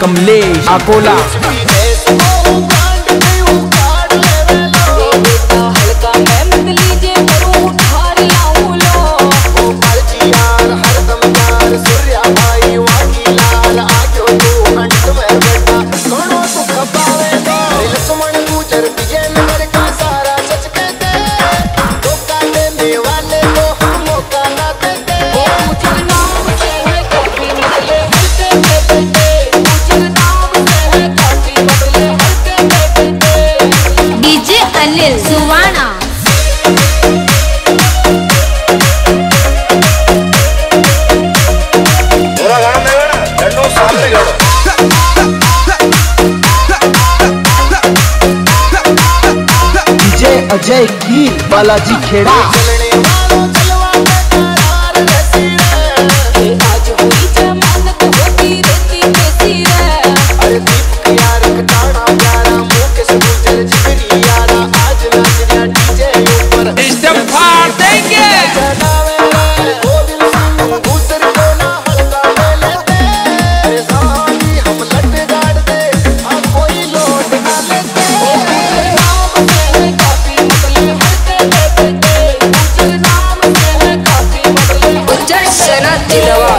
कमलेश अकोला। अजय की बालाजी खेड़ा दिलवा